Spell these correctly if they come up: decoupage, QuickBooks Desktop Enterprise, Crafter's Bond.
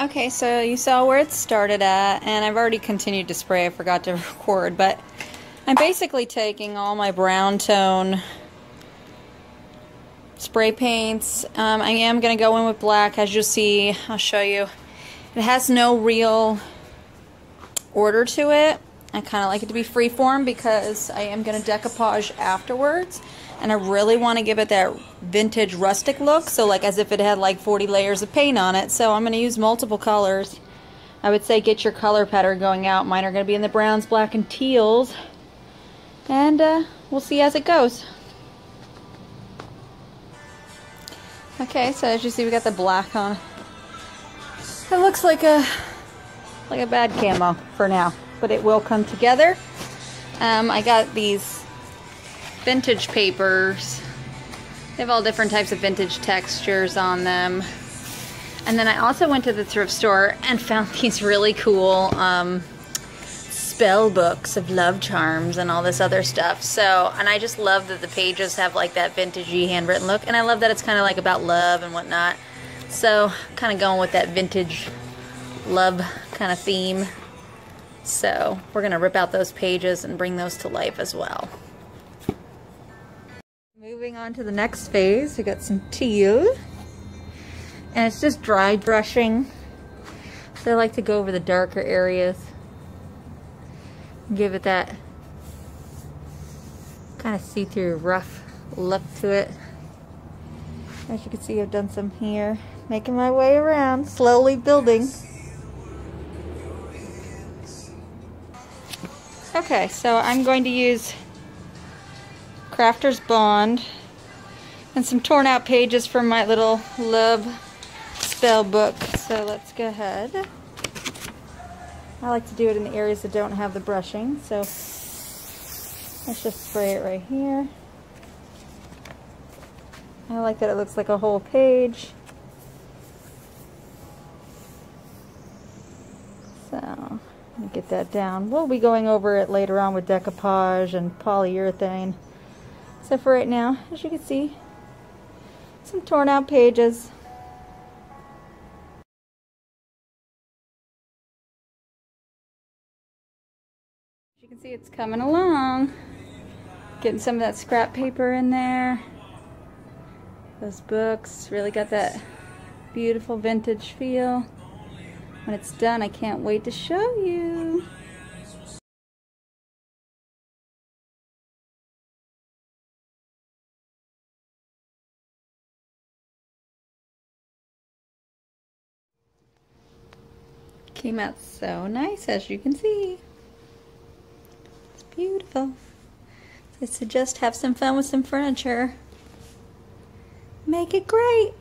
Okay, so you saw where it started at, and I've already continued to spray. I forgot to record, but I'm basically taking all my brown tone spray paints. I am going to go in with black, as you'll see. I'll show you. It has no real order to it. I kind of like it to be freeform because I am going to decoupage afterwards, and I really want to give it that vintage rustic look, so like as if it had like 40 layers of paint on it. So I'm going to use multiple colors. I would say get your color pattern going out. Mine are going to be in the browns, black, and teals, and we'll see as it goes. Okay, so as you see, we got the black on. It looks like a bad camo for now, but it will come together. I got these vintage papers. They have all different types of vintage textures on them. And then I also went to the thrift store and found these really cool spell books of love charms and all this other stuff. So, and I just love that the pages have like that vintagey handwritten look, and I love that it's kind of like about love and whatnot. So kind of going with that vintage love kind of theme. So we're gonna rip out those pages and bring those to life as well. Moving on to the next phase, we got some teal, and it's just dry brushing. So I like to go over the darker areas, give it that kind of see-through rough look to it. As you can see, I've done some here, making my way around, slowly building. Okay, so I'm going to use Crafter's Bond and some torn out pages from my little love spell book. So let's go ahead. I like to do it in the areas that don't have the brushing, so let's just spray it right here. I like that it looks like a whole page. So, let me get that down. We'll be going over it later on with decoupage and polyurethane. So for right now, as you can see, some torn out pages. You can see it's coming along, getting some of that scrap paper in there. Those books really got that beautiful vintage feel. When it's done, I can't wait to show you. Came out so nice, as you can see. Beautiful. I suggest have some fun with some furniture. Make it great.